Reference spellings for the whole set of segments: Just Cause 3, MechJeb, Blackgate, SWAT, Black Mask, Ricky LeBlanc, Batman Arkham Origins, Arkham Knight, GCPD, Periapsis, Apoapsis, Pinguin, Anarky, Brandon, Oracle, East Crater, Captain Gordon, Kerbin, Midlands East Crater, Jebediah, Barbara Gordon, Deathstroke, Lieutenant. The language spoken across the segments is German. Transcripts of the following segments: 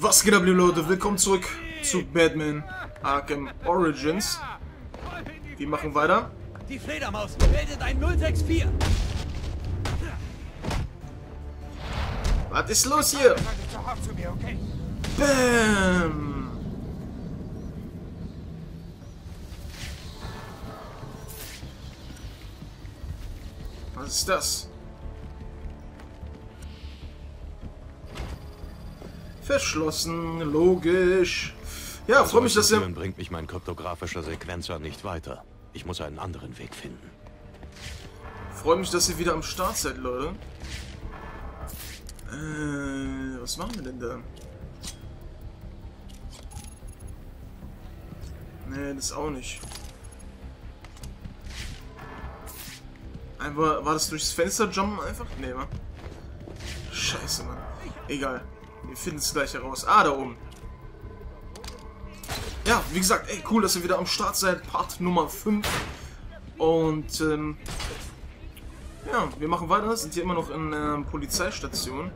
Was geht ab, liebe Leute? Willkommen zurück zu Batman Arkham Origins. Wir machen weiter. Die Fledermaus meldet ein 064. Was ist los hier? Bam! Was ist das? Verschlossen, logisch. Ja, freue mich, dass ihr... bringt mich mein kryptografischer Sequenzer nicht weiter. Ich muss einen anderen Weg finden. Freue mich, dass ihr wieder am Start seid, Leute. Was machen wir denn da? Nee, das auch nicht. Einfach, war das durchs Fenster jumpen einfach? Nee, Mann. Scheiße, Mann. Egal. Wir finden es gleich heraus. Ah, da oben. Ja, wie gesagt, ey, cool, dass ihr wieder am Start seid. Part Nummer 5. Und, ja, wir machen weiter. Sind hier immer noch in der Polizeistation,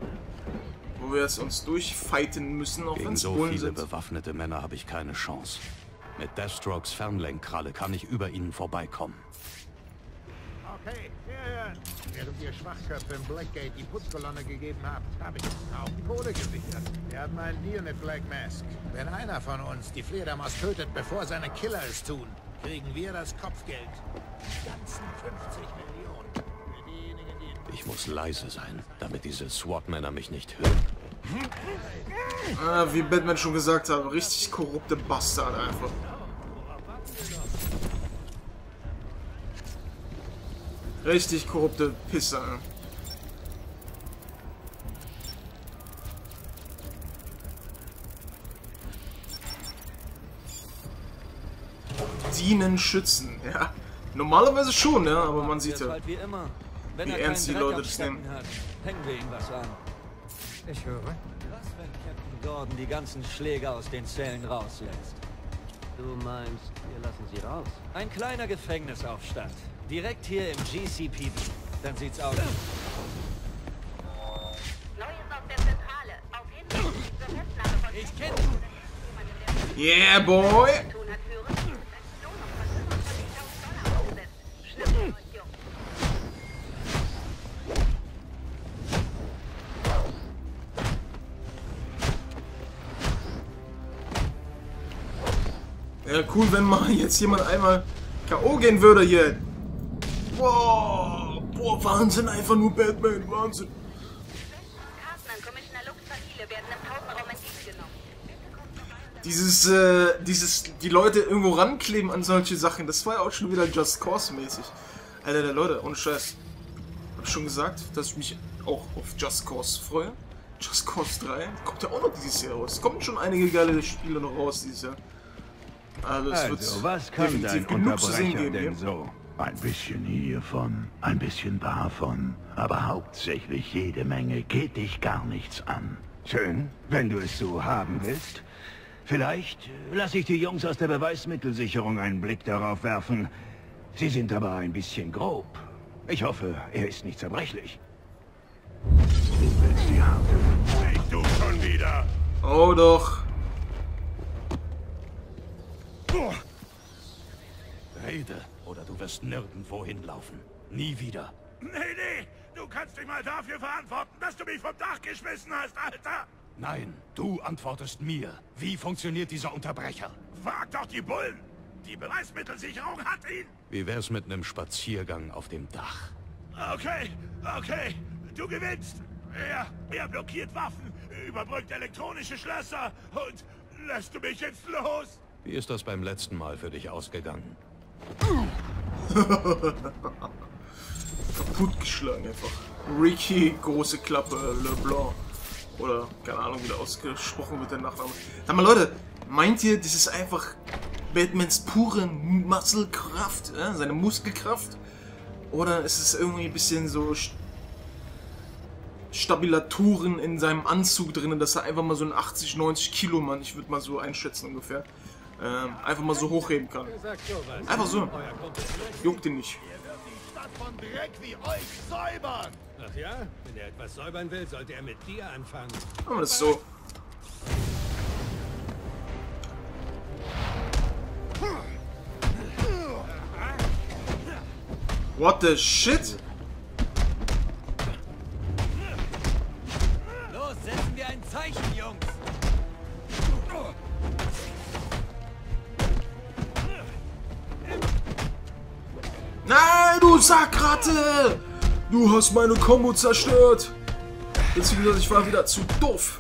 wo wir jetzt uns durchfighten müssen, auch wenn es Polen sind. Gegen so viele bewaffnete Männer habe ich keine Chance. Mit Deathstrokes Fernlenkkralle kann ich über ihnen vorbeikommen. Okay, ja. Während ihr Schwachköpfe im Blackgate die Putzkolonne gegeben habt, habe ich auch die Kohle gesichert. Wir hatten einen Deal mit Black Mask. Wenn einer von uns die Fledermaus tötet, bevor seine Killer es tun, kriegen wir das Kopfgeld. Die ganzen 50 Millionen. Für diejenigen, die... Ich muss leise sein, damit diese SWAT-Männer mich nicht hören. Ah, wie Batman schon gesagt hat, richtig korrupte Bastard einfach. Richtig korrupte Pisser. Dienen schützen, ja. Normalerweise schon, ja, aber man sieht ja, wie ernst die Leute das nehmen. Hängen wir ihm was an. Ich höre. Was, wenn Captain Gordon die ganzen Schläger aus den Zellen rauslässt? Du meinst, wir lassen sie raus? Ein kleiner Gefängnisaufstand. Direkt hier im GCPD. Dann sieht's aus. Neues aus der Zentrale. Auf Hinweis zur Festnahme von... Ich kenne Sie. Yeah, boy! Ja, cool, wenn mal jetzt jemand einmal K.O. gehen würde hier. Wow, boah, Wahnsinn, einfach nur Batman, Wahnsinn. Die Leute irgendwo rankleben an solche Sachen, das war ja auch schon wieder Just Cause mäßig. Alter, der Leute, ohne Scheiß. Hab schon gesagt, dass ich mich auch auf Just Cause freue. Just Cause 3 kommt ja auch noch dieses Jahr raus. Es kommen schon einige geile Spiele noch raus dieses Jahr. Also, es wird was kann definitiv genug zu sehen geben denn so? Ein bisschen hiervon, ein bisschen davon, aber hauptsächlich jede Menge geht dich gar nichts an. Schön, wenn du es so haben willst. Vielleicht lasse ich die Jungs aus der Beweismittelsicherung einen Blick darauf werfen. Sie sind aber ein bisschen grob. Ich hoffe, er ist nicht zerbrechlich. Du willst die Harte. Ich tu schon wieder. Oh doch. Boah. Rede. Oder du wirst nirgendwo hinlaufen. Nie wieder. Nee. Du kannst dich mal dafür verantworten, dass du mich vom Dach geschmissen hast, Alter. Nein, du antwortest mir. Wie funktioniert dieser Unterbrecher? Wag doch die Bullen. Die Beweismittelsicherung hat ihn. Wie wär's mit einem Spaziergang auf dem Dach? Okay. Du gewinnst. Er blockiert Waffen, überbrückt elektronische Schlösser und lässt du mich jetzt los. Wie ist das beim letzten Mal für dich ausgegangen? Kaputt geschlagen einfach. Ricky, große Klappe, LeBlanc. Oder, keine Ahnung, wie der ausgesprochen wird, der Nachname. Sag mal, Leute, meint ihr, das ist einfach Batmans pure Muskelkraft, seine Muskelkraft? Oder ist es irgendwie ein bisschen so Stabilaturen in seinem Anzug drin, dass er einfach mal so ein 80, 90 Kilo Mann, ich würde mal so einschätzen ungefähr, einfach mal so hochheben kann. Einfach so. Juckt ihn nicht. Ihr werdet die Stadt von Dreck wie euch säubern. Ach ja? Wenn er etwas säubern will, sollte er mit dir anfangen. Aber das ist so. What the shit? Los, setzen wir ein Zeichen, Jungs. Nein, du Sackratte! Du hast meine Kombo zerstört. Jetzt wie gesagt, ich war wieder zu doof.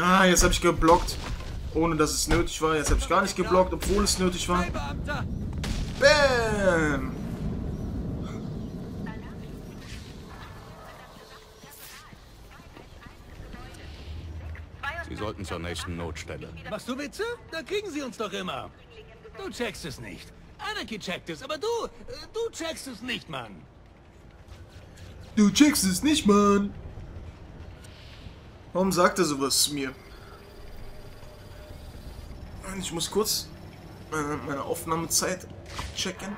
Ah, jetzt habe ich geblockt, ohne dass es nötig war. Jetzt habe ich gar nicht geblockt, obwohl es nötig war. Bam! Sie sollten zur nächsten Notstelle. Machst du Witze? Da kriegen sie uns doch immer. Du checkst es nicht. Anarky checkt es, aber du checkst es nicht, Mann. Du checkst es nicht, Mann. Warum sagt er sowas zu mir? Ich muss kurz meine Aufnahmezeit checken.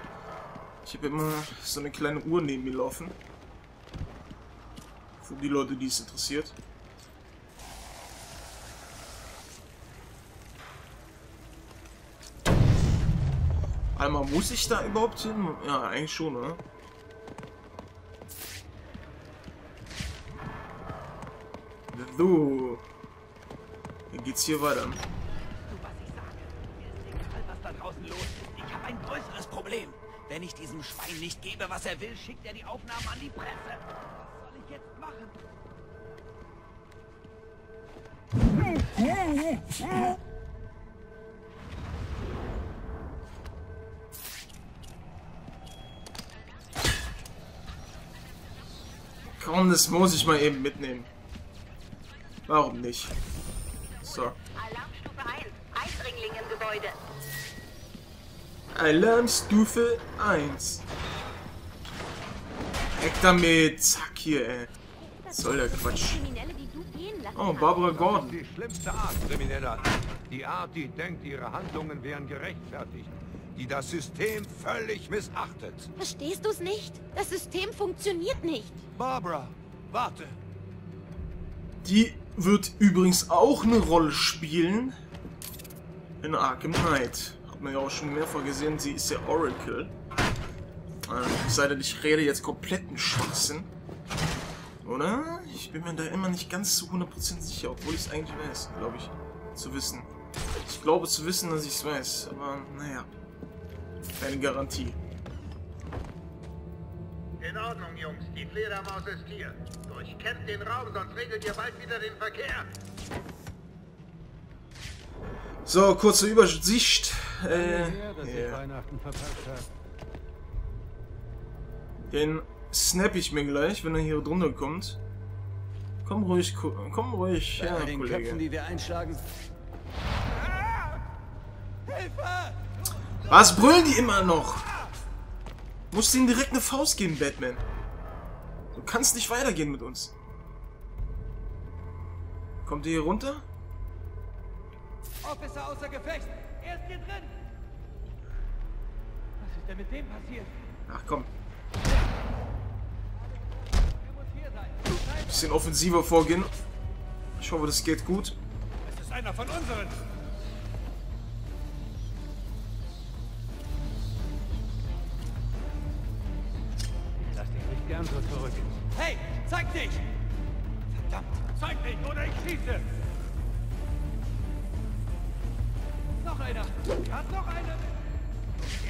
Ich habe immer so eine kleine Uhr neben mir laufen. Für die Leute, die es interessiert. Einmal muss ich da überhaupt hin? Ja, eigentlich schon, oder? So. Dann geht's hier weiter. Ich habe ein größeres Problem. Wenn ich diesem Schwein nicht gebe, was er will, schickt er die Aufnahmen an die Presse. Was soll ich jetzt machen? Komm, das muss ich mal eben mitnehmen. Warum nicht? So. Alarmstufe 1. Eindringling im Gebäude. Alarmstufe 1. Weg damit. Zack, hier, ey. Was soll der Quatsch? Oh, Barbara Gordon. Die schlimmste Art Krimineller. Die Art, die denkt, ihre Handlungen wären gerechtfertigt. Die das System völlig missachtet. Verstehst du es nicht? Das System funktioniert nicht. Barbara, warte. Die wird übrigens auch eine Rolle spielen in Arkham Knight. Hat man ja auch schon mehrfach gesehen, sie ist ja Oracle. Sei denn, ich rede jetzt kompletten Schwachsinn. Oder? Ich bin mir da immer nicht ganz zu 100% sicher, obwohl ich es eigentlich weiß, glaube ich, zu wissen. Ich glaube zu wissen, dass ich es weiß, aber naja. Keine Garantie. In Ordnung, Jungs, die Fledermaus ist hier. Durchkämmt den Raum, sonst regelt ihr bald wieder den Verkehr. So, kurze Übersicht. Den snap ich mir gleich, wenn er hier drunter kommt. Komm ruhig her, den Kollege. Köpfen, die wir einschlagen. Was brüllen die immer noch? Musst ihnen direkt eine Faust geben, Batman. Du kannst nicht weitergehen mit uns. Kommt ihr hier runter? Officer außer Gefecht. Er ist hier drin. Was ist denn mit dem passiert? Ach komm. Ein bisschen offensiver vorgehen. Ich hoffe, das geht gut. Es ist einer von unseren. Zurück. Hey, zeig dich! Verdammt, zeig dich oder ich schieße! Noch einer! Hat noch einer!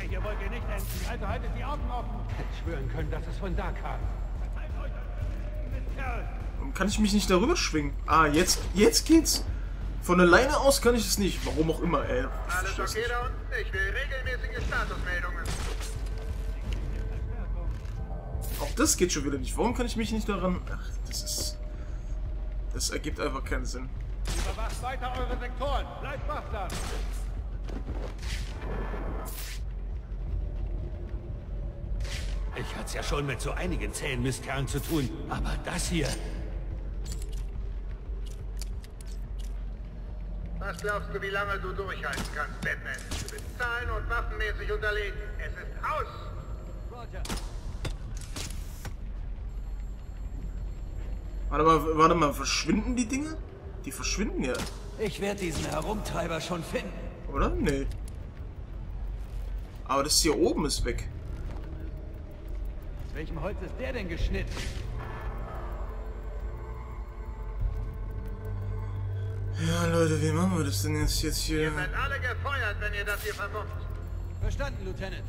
Ihr hier wollt ihr nicht enden, also haltet die Augen offen! Hätte schwören können, dass es von da kam. Warum kann ich mich nicht darüber schwingen? Ah, jetzt geht's! Von alleine aus kann ich es nicht, warum auch immer, ey. Alles okay da unten? Ich will regelmäßige Statusmeldungen. Auch das geht schon wieder nicht. Warum kann ich mich nicht daran... Ach, das ergibt einfach keinen Sinn. Überwacht weiter eure Sektoren. Bleibt wachsam. Ich hatte es ja schon mit so einigen zähen Mistkerlen zu tun. Aber das hier... Was glaubst du, wie lange du durchhalten kannst, Batman? Du bist zahlen- und waffenmäßig unterlegen. Es ist aus! Roger. Warte mal, verschwinden die Dinge? Die verschwinden ja. Ich werde diesen Herumtreiber schon finden. Oder? Nee. Aber das hier oben ist weg. Aus welchem Holz ist der denn geschnitten? Ja, Leute, wie machen wir das denn jetzt hier? Ihr seid alle gefeuert, wenn ihr das hier verbockt. Verstanden, Lieutenant.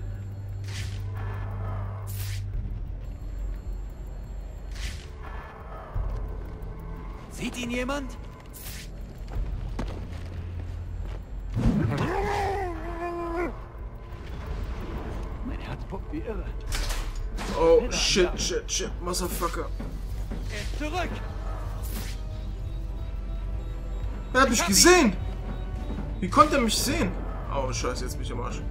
Sieht ihn jemand? Mein Herz pumpt wie irre. Oh, shit, Motherfucker. Er ist zurück! Er hat mich gesehen! Wie konnte er mich sehen? Oh, scheiße, jetzt bin ich am Arsch.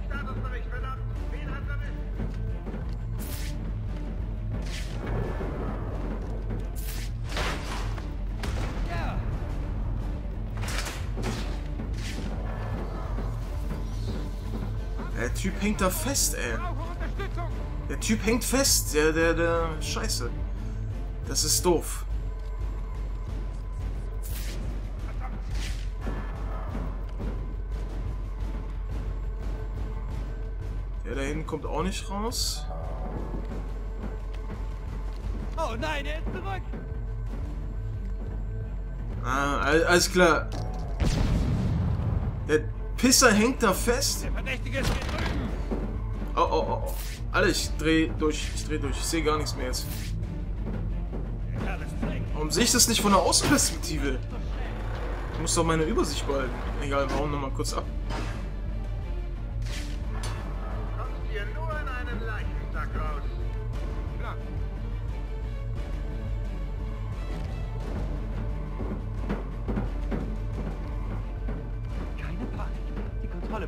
Der Typ hängt da fest, ey. Der Typ hängt fest. Scheiße. Das ist doof. Der da hinten kommt auch nicht raus. Oh nein, er ist zurück. Ah, alles klar. Der Pisser hängt da fest. Der Verdächtige ist hier drüben. Oh. Alter, ich dreh durch. Ich sehe gar nichts mehr jetzt. Warum sehe ich das nicht von der Außenperspektive? Ich muss doch meine Übersicht behalten. Egal, wir hauen nochmal kurz ab.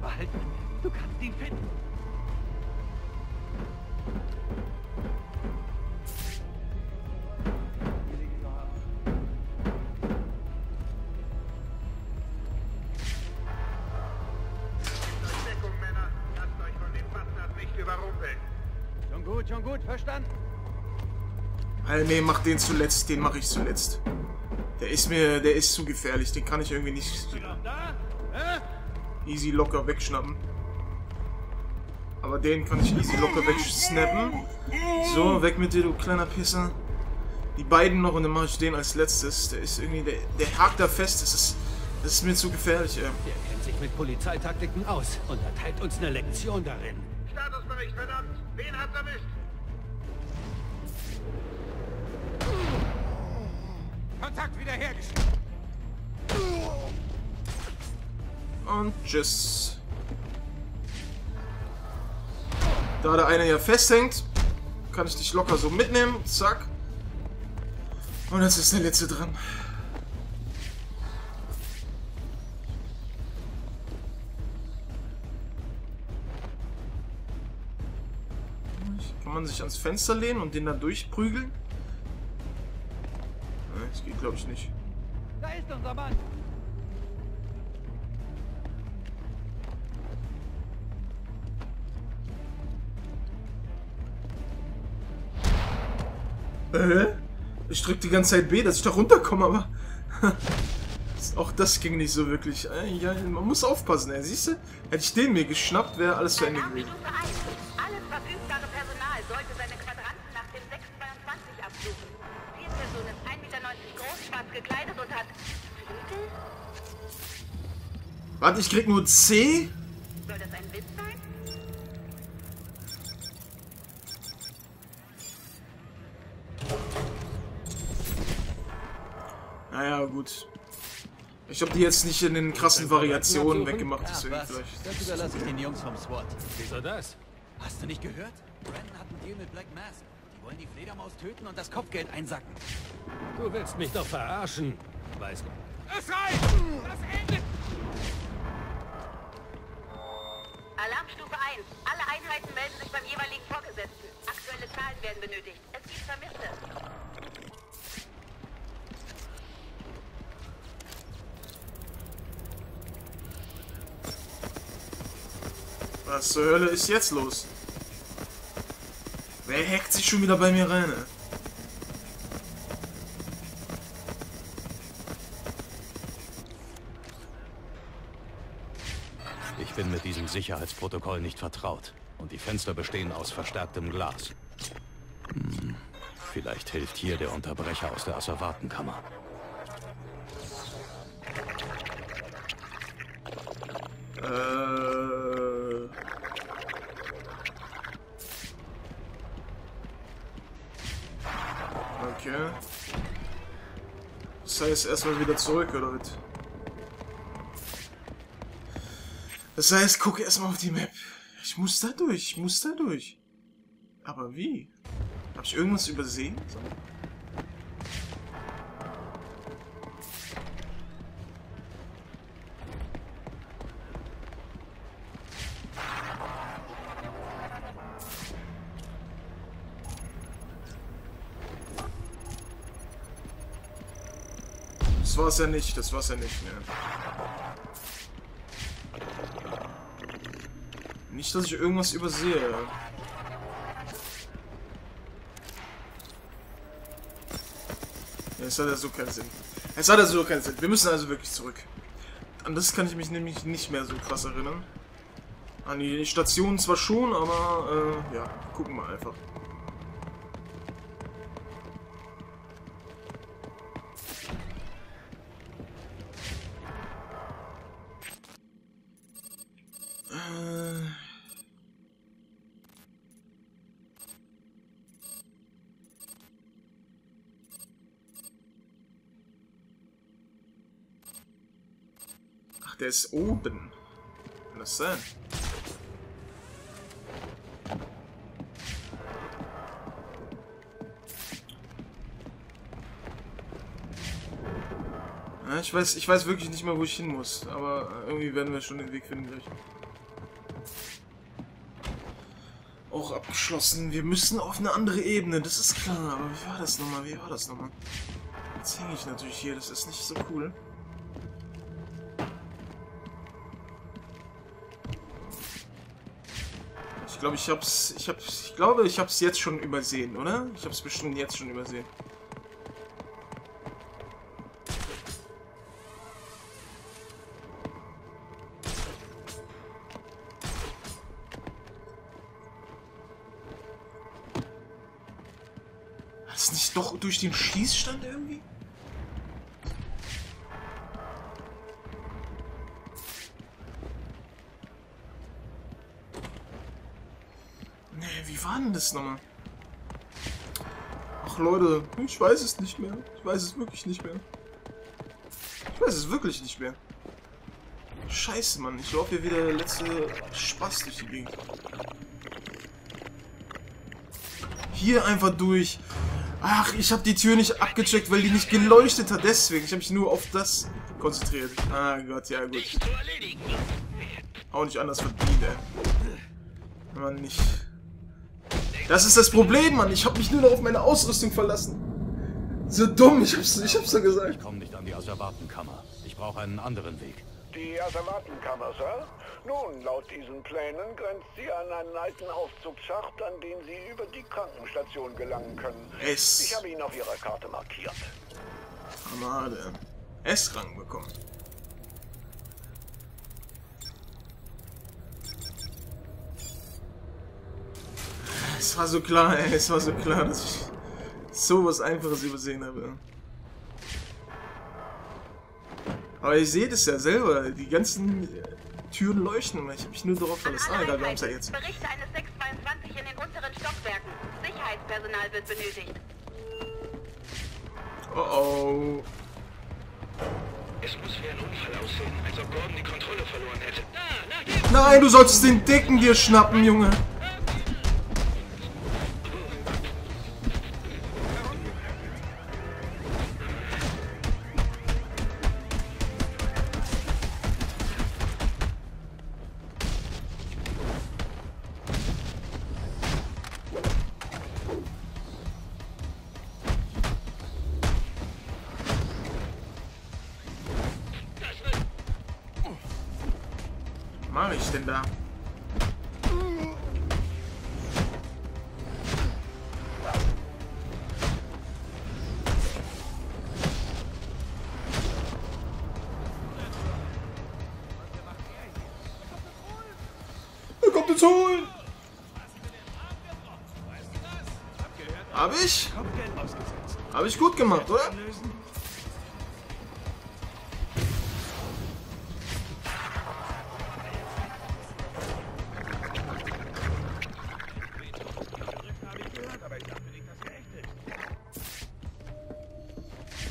Behalten. Du kannst ihn finden. Nehmt euch Deckung, Männer. Lasst euch von dem Bastard nicht überrumpeln. Schon gut, verstanden. Nee, mach den zuletzt, den mache ich zuletzt. Der ist zu gefährlich, den kann ich irgendwie nicht... Easy locker wegschnappen. Aber den kann ich easy locker wegsnappen. So, weg mit dir, du kleiner Pisser. Die beiden noch und dann mache ich den als letztes. Der ist irgendwie, der hakt da fest. Das ist mir zu gefährlich, ey. Der kennt sich mit Polizeitaktiken aus und erteilt uns eine Lektion darin. Statusbericht, verdammt! Wen hat's erwischt? Kontakt wiederhergestellt! Und tschüss. Da der eine ja festhängt, kann ich dich locker so mitnehmen. Zack. Und jetzt ist der letzte dran. Kann man sich ans Fenster lehnen und den da durchprügeln? Nein, das geht glaube ich nicht. Da ist unser Mann. Ich drück die ganze Zeit B, dass ich da runterkomme, aber auch das ging nicht so wirklich. Ja, man muss aufpassen, ey. Siehst du? Hätte ich den mir geschnappt, wäre alles zu Ende gewesen. Alles verfügbare Personal sollte seine Quadranten nach dem 622 absuchen. Die Person ist 1,90 Meter groß, schwarz gekleidet und hat... Warte, ich krieg nur C? Soll das ein Witz sein? Naja, gut. Ich habe die jetzt nicht in den krassen Variationen weggemacht, deswegen vielleicht. Das überlasse ich den Jungs vom SWAT. Wieso das? Hast du nicht gehört? Brandon hat einen Deal mit Black Mask. Die wollen die Fledermaus töten und das Kopfgeld einsacken. Du willst mich doch verarschen. Weißt du? Es reicht! Das endet! Alarmstufe 1. Alle Einheiten melden sich beim jeweiligen Vorgesetzten. Aktuelle Zahlen werden benötigt. Es gibt Vermisste. Was zur Hölle ist jetzt los? Wer hackt sich schon wieder bei mir rein? Ne? Ich bin mit diesem Sicherheitsprotokoll nicht vertraut. Und die Fenster bestehen aus verstärktem Glas. Hm. Vielleicht hilft hier der Unterbrecher aus der Asservatenkammer. Okay. Das heißt erstmal wieder zurück, oder was? Das heißt, guck erstmal auf die Map. Ich muss da durch, Aber wie? Hab ich irgendwas übersehen? Das war's ja nicht, Nicht, dass ich irgendwas übersehe. Ja, es hat ja so keinen Sinn. Wir müssen also wirklich zurück. An das kann ich mich nämlich nicht mehr so krass erinnern. An die Stationen zwar schon, aber ja, gucken wir einfach. Der ist oben. Kann das sein? Ja, ich weiß wirklich nicht mehr, wo ich hin muss. Aber irgendwie werden wir schon den Weg finden gleich. Auch abgeschlossen. Wir müssen auf eine andere Ebene. Das ist klar. Aber wie war das nochmal? Jetzt hänge ich natürlich hier. Das ist nicht so cool. Ich glaube, ich hab's jetzt schon übersehen, oder? Ich hab's bestimmt jetzt schon übersehen. War das nicht doch durch den Schießstand irgendwie? Das nochmal. Ach Leute, ich weiß es nicht mehr. Ich weiß es wirklich nicht mehr. Scheiße, Mann. Ich glaube, hier wieder der letzte Spaß durch die Gegend. Hier einfach durch. Ach, ich habe die Tür nicht abgecheckt, weil die nicht geleuchtet hat. Deswegen. Ich habe mich nur auf das konzentriert. Ah Gott, ja gut. Auch nicht anders verdient, ey. Mann, nicht... Das ist das Problem, Mann. Ich habe mich nur noch auf meine Ausrüstung verlassen. So dumm, ich hab's so gesagt. Ich komme nicht an die Asservatenkammer. Ich brauche einen anderen Weg. Die Asservatenkammer, Sir? Nun, laut diesen Plänen grenzt sie an einen alten Aufzugsschacht, an den Sie über die Krankenstation gelangen können. Ich habe ihn auf Ihrer Karte markiert. Hamade. S-Rang bekommen. Es war so klar, ey, dass ich sowas Einfaches übersehen habe. Aber ihr seht es ja selber, die ganzen Türen leuchten immer. Ich habe mich nur darauf verlassen. Ah, da haben sie ja jetzt. Berichte eines 622 in den unteren Stockwerken. Sicherheitspersonal wird benötigt. Oh oh. Es muss wie ein Unfall aussehen, als ob Gordon die Kontrolle verloren hätte. Nein, du solltest den Dicken dir schnappen, Junge. Mache ich denn da? kommt uns holen! Hab ich? Hab ich gut gemacht, oder?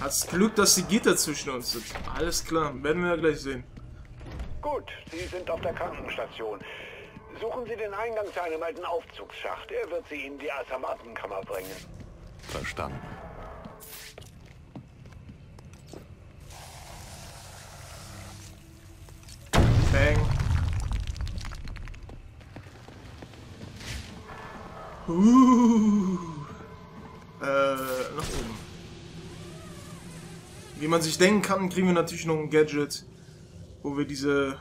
Hat's Glück, dass die Gitter zwischen uns sitzt. Alles klar, werden wir ja gleich sehen. Gut, Sie sind auf der Krankenstation. Suchen Sie den Eingang zu einem alten Aufzugsschacht. Er wird Sie in die Asservatenkammer bringen. Verstanden. Bang. Nach oben. Wie man sich denken kann, kriegen wir natürlich noch ein Gadget, wo wir diese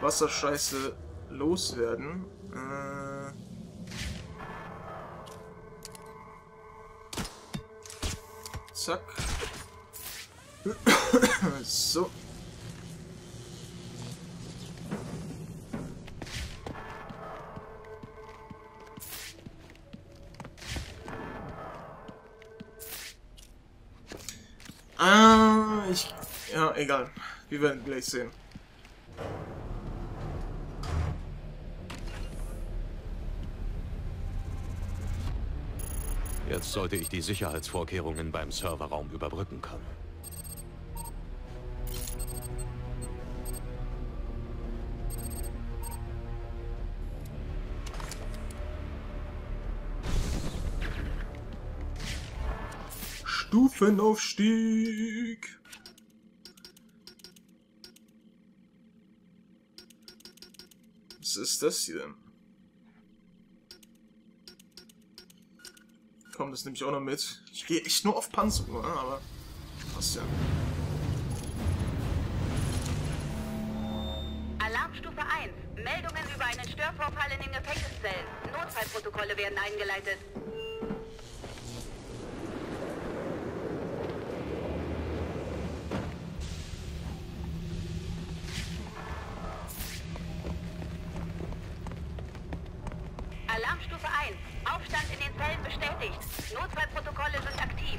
Wasserscheiße loswerden. Zack. So. Ja, egal. Wir werden gleich sehen. Jetzt sollte ich die Sicherheitsvorkehrungen beim Serverraum überbrücken können. Stufenaufstieg. Was ist das hier denn? Komm, das nehme ich auch noch mit. Ich gehe echt nur auf Panzer, aber passt ja. Alarmstufe 1. Meldungen über einen Störvorfall in den Gefängniszellen. Notfallprotokolle werden eingeleitet. Alarmstufe 1. Aufstand in den Zellen bestätigt. Notfallprotokolle sind aktiv.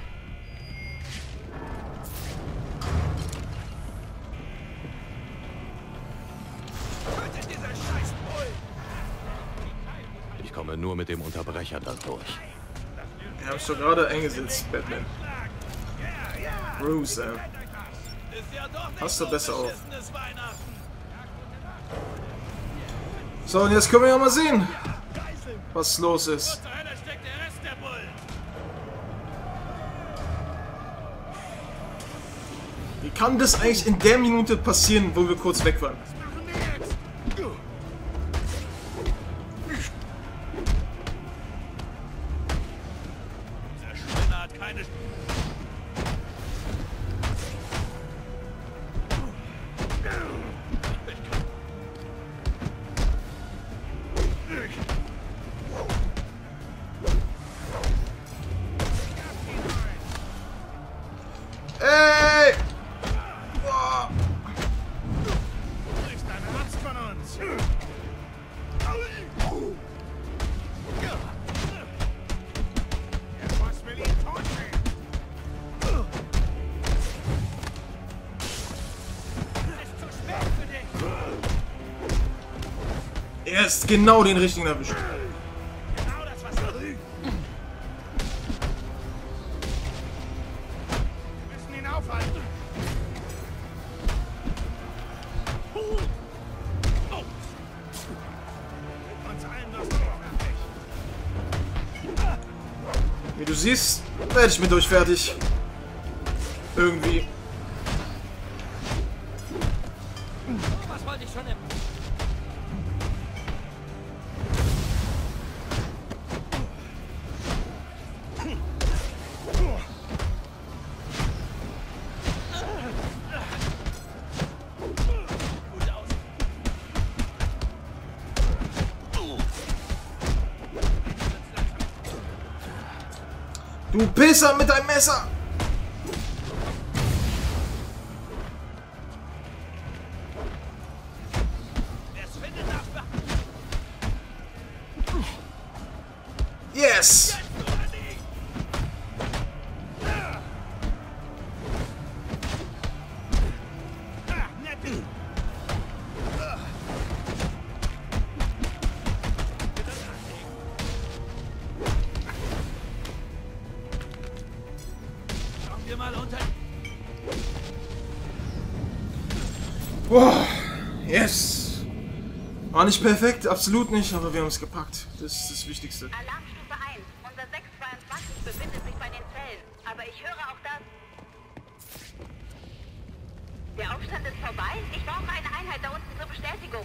Tötet dieser scheiß Bull! Ich komme nur mit dem Unterbrecher da durch. Ich hab's doch gerade eingesetzt, Batman. Bruce, ey. Passt doch besser auf. So, und jetzt können wir ja mal sehen, was los ist. Wie kann das eigentlich in der Minute passieren, wo wir kurz weg waren? Er ist genau den richtigen erwischt. Genau das, was wir rügen. Wir müssen ihn aufhalten. Oh. Mit uns allen das noch fertig. Wie du siehst, werde ich mit euch fertig. Irgendwie. Was wollte ich schon im... Du Pisser mit deinem Messer! Es findet nach wir mal unter... Wow, yes! War nicht perfekt, absolut nicht, aber wir haben es gepackt. Das ist das Wichtigste. Alarmstufe 1. Unser 622 befindet sich bei den Zellen. Aber ich höre auch das... Der Aufstand ist vorbei. Ich brauche eine Einheit da unten zur Bestätigung.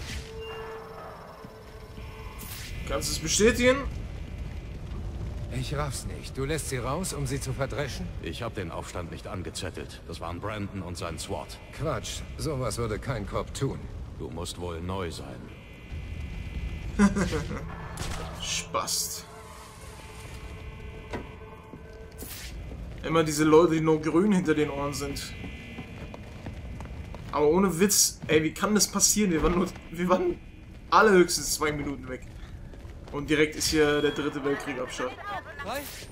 Kannst du es bestätigen? Ich raff's nicht. Du lässt sie raus, um sie zu verdreschen? Ich habe den Aufstand nicht angezettelt. Das waren Brandon und sein SWAT. Quatsch. Sowas würde kein Cop tun. Du musst wohl neu sein. Spaß. Immer diese Leute, die nur grün hinter den Ohren sind. Aber ohne Witz, ey, wie kann das passieren? Wir waren alle höchstens 2 Minuten weg. Und direkt ist hier der 3. Weltkrieg am Start. 22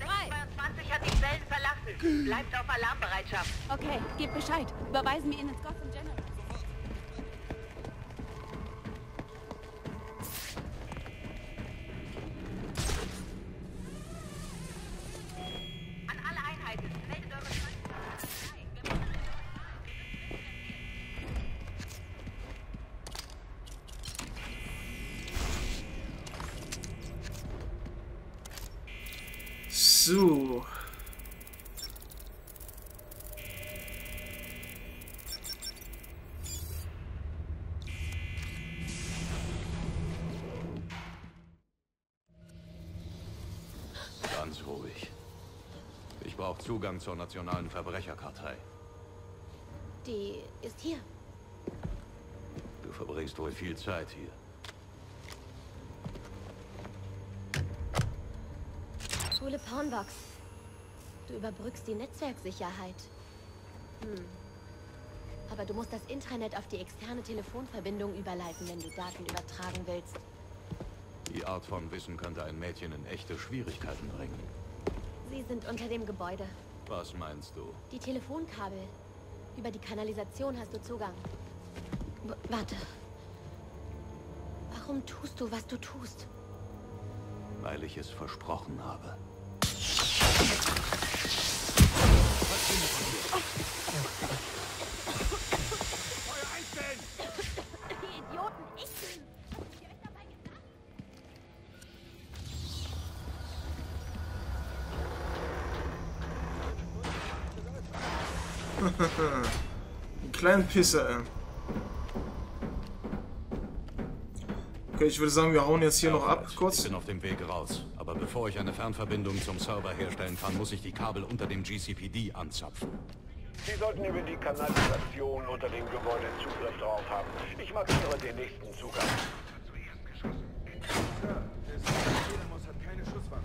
hat die Zellen verlassen. Bleibt auf Alarmbereitschaft. Okay, gebt Bescheid. Überweisen wir Ihnen Scotland-General. An alle Einheiten, meldet eure So. Ganz ruhig. Ich brauche Zugang zur nationalen Verbrecherkartei. Die ist hier. Du verbringst wohl viel Zeit hier. Coole Pornbox. Du überbrückst die Netzwerksicherheit. Hm. Aber du musst das Intranet auf die externe Telefonverbindung überleiten, wenn du Daten übertragen willst. Die Art von Wissen könnte ein Mädchen in echte Schwierigkeiten bringen. Sie sind unter dem Gebäude. Was meinst du? Die Telefonkabel. Über die Kanalisation hast du Zugang. Warte. Warum tust du, was du tust? Weil ich es versprochen habe. Die Idioten, ich bin. Habt ihr euch dabei gedacht? Einen kleinen Pisser, ey. Okay, ich würde sagen, wir hauen jetzt hier noch ab, kurz. Ich bin auf dem Weg raus, aber bevor ich eine Fernverbindung zum Server herstellen kann, muss ich die Kabel unter dem GCPD anzapfen. Sie sollten über die Kanalisation unter dem Gebäude Zugriff drauf haben. Ich markiere den nächsten Zugang. Zuerst geschossen. Ja, der hat keine Schusswaffe.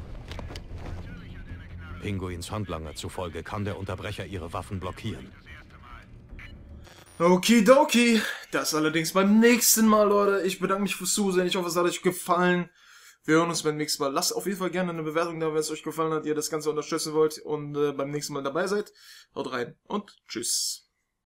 Pinguins Handlanger zufolge kann der Unterbrecher ihre Waffen blockieren. Okidoki, das allerdings beim nächsten Mal, Leute. Ich bedanke mich fürs Zusehen. Ich hoffe, es hat euch gefallen. Wir hören uns beim nächsten Mal. Lasst auf jeden Fall gerne eine Bewertung da, wenn es euch gefallen hat, ihr das Ganze unterstützen wollt und beim nächsten Mal dabei seid. Haut rein und tschüss.